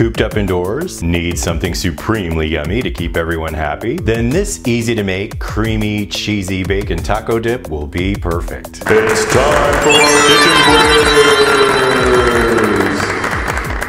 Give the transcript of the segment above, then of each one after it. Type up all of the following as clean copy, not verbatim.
cooped up indoors, need something supremely yummy to keep everyone happy, then this easy to make, creamy, cheesy bacon taco dip will be perfect. It's time for Kitchen Queers!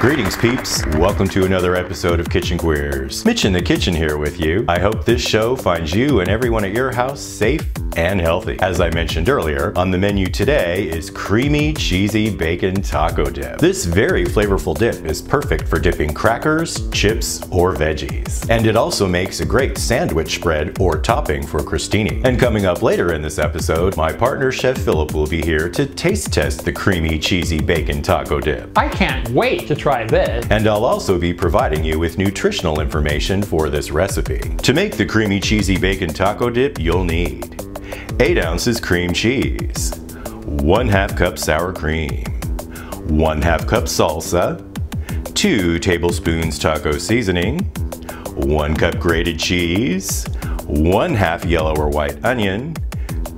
Greetings peeps, welcome to another episode of Kitchen Queers. Mitch in the kitchen here with you. I hope this show finds you and everyone at your house safe and healthy. As I mentioned earlier, on the menu today is creamy cheesy bacon taco dip. This very flavorful dip is perfect for dipping crackers, chips, or veggies. And it also makes a great sandwich spread or topping for crostini. And coming up later in this episode, my partner Chef Philip will be here to taste test the creamy cheesy bacon taco dip. I can't wait to try this. And I'll also be providing you with nutritional information for this recipe. To make the creamy cheesy bacon taco dip, you'll need 8 ounces cream cheese, 1/2 cup sour cream, 1/2 cup salsa, 2 tablespoons taco seasoning, 1 cup grated cheese, 1/2 yellow or white onion,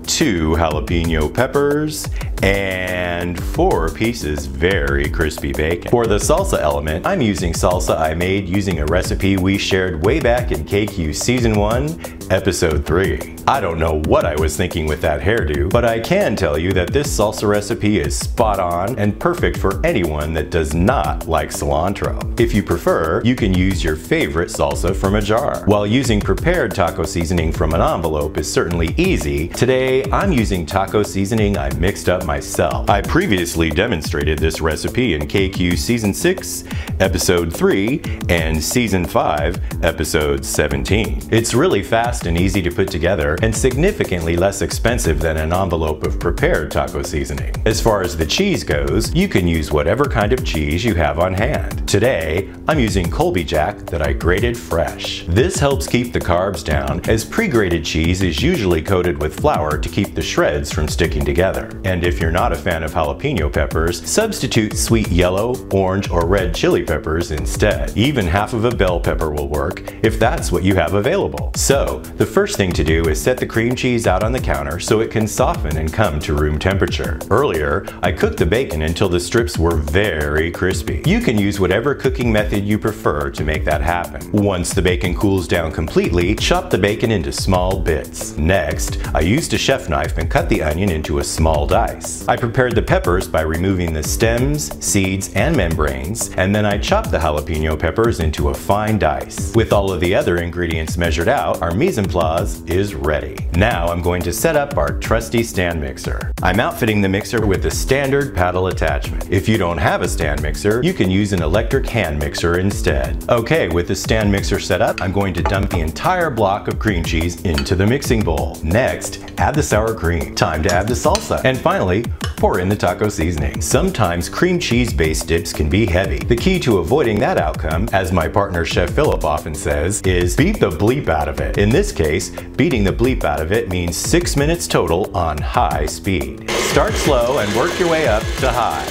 2 jalapeno peppers, and 4 pieces very crispy bacon. For the salsa element, I'm using salsa I made using a recipe we shared way back in KQ Season 1, Episode 3. I don't know what I was thinking with that hairdo, but I can tell you that this salsa recipe is spot on and perfect for anyone that does not like cilantro. If you prefer, you can use your favorite salsa from a jar. While using prepared taco seasoning from an envelope is certainly easy, today I'm using taco seasoning I mixed up myself. I previously demonstrated this recipe in KQ Season 6, Episode 3, and Season 5, Episode 17. It's really fast and easy to put together and significantly less expensive than an envelope of prepared taco seasoning. As far as the cheese goes, you can use whatever kind of cheese you have on hand. Today, I'm using Colby Jack that I grated fresh. This helps keep the carbs down, as pre-grated cheese is usually coated with flour to keep the shreds from sticking together. And if you're not a fan of jalapeno peppers, substitute sweet yellow, orange, or red chili peppers instead. Even half of a bell pepper will work if that's what you have available. So, the first thing to do is set the cream cheese out on the counter so it can soften and come to room temperature. Earlier, I cooked the bacon until the strips were very crispy. You can use whatever cooking method you prefer to make that happen. Once the bacon cools down completely, chop the bacon into small bits. Next, I used a chef knife and cut the onion into a small dice. I prepared the peppers by removing the stems, seeds, and membranes, and then I chopped the jalapeno peppers into a fine dice. With all of the other ingredients measured out, our mise en place is ready. Now I'm going to set up our trusty stand mixer. I'm outfitting the mixer with a standard paddle attachment. If you don't have a stand mixer, you can use an electric hand mixer instead. Okay, with the stand mixer set up, I'm going to dump the entire block of cream cheese into the mixing bowl. Next, add the sour cream. Time to add the salsa. And finally, pour in the taco seasoning. Sometimes cream cheese-based dips can be heavy. The key to avoiding that outcome, as my partner Chef Philip often says, is beat the bleep out of it. In this case, beating the bleep out of it means 6 minutes total on high speed. Start slow and work your way up to high.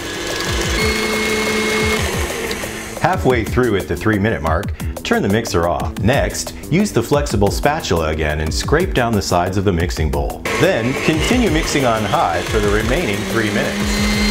Halfway through at the 3-minute mark, turn the mixer off. Next, use the flexible spatula again and scrape down the sides of the mixing bowl. Then, continue mixing on high for the remaining 3 minutes.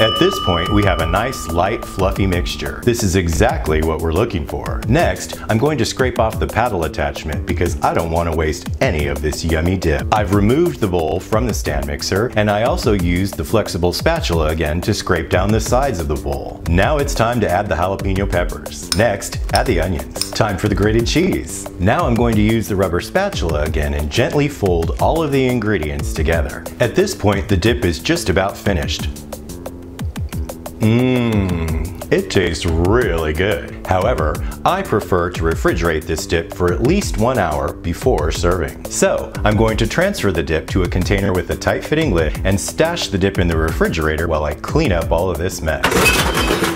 At this point, we have a nice, light, fluffy mixture. This is exactly what we're looking for. Next, I'm going to scrape off the paddle attachment because I don't want to waste any of this yummy dip. I've removed the bowl from the stand mixer, and I also used the flexible spatula again to scrape down the sides of the bowl. Now it's time to add the jalapeno peppers. Next, add the onions. Time for the grated cheese. Now I'm going to use the rubber spatula again and gently fold all of the ingredients together. At this point, the dip is just about finished. It tastes really good. However, I prefer to refrigerate this dip for at least 1 hour before serving. So, I'm going to transfer the dip to a container with a tight-fitting lid and stash the dip in the refrigerator while I clean up all of this mess.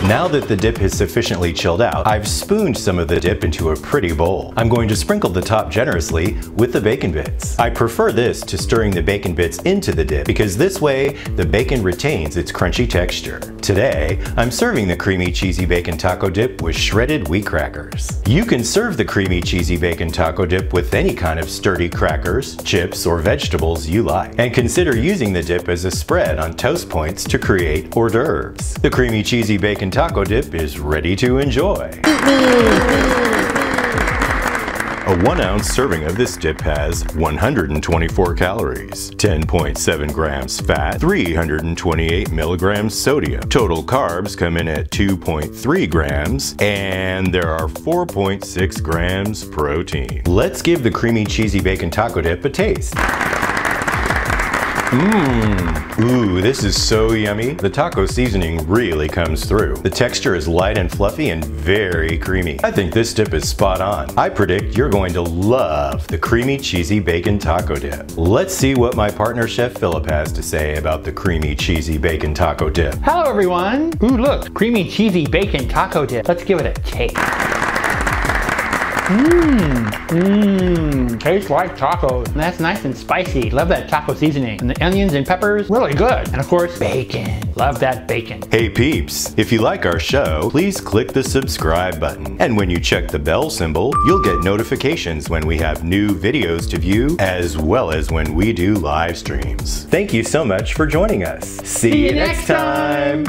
Now that the dip has sufficiently chilled out, I've spooned some of the dip into a pretty bowl. I'm going to sprinkle the top generously with the bacon bits. I prefer this to stirring the bacon bits into the dip because this way the bacon retains its crunchy texture. Today, I'm serving the creamy creamy cheesy bacon taco dip with shredded wheat crackers. You can serve the creamy cheesy bacon taco dip with any kind of sturdy crackers, chips, or vegetables you like, and consider using the dip as a spread on toast points to create hors d'oeuvres. The creamy cheesy bacon taco dip is ready to enjoy. A 1-ounce serving of this dip has 124 calories, 10.7 grams fat, 328 milligrams sodium. Total carbs come in at 2.3 grams, and there are 4.6 grams protein. Let's give the creamy cheesy bacon taco dip a taste. Ooh, this is so yummy. The taco seasoning really comes through. The texture is light and fluffy and very creamy. I think this dip is spot on. I predict you're going to love the creamy cheesy bacon taco dip. Let's see what my partner Chef Philip has to say about the creamy cheesy bacon taco dip. Hello everyone. Ooh, look, creamy cheesy bacon taco dip. Let's give it a taste. Tastes like tacos. And that's nice and spicy. Love that taco seasoning. And the onions and peppers, really good. And of course, bacon. Love that bacon. Hey peeps, if you like our show, please click the subscribe button. And when you check the bell symbol, you'll get notifications when we have new videos to view, as well as when we do live streams. Thank you so much for joining us. See you next time.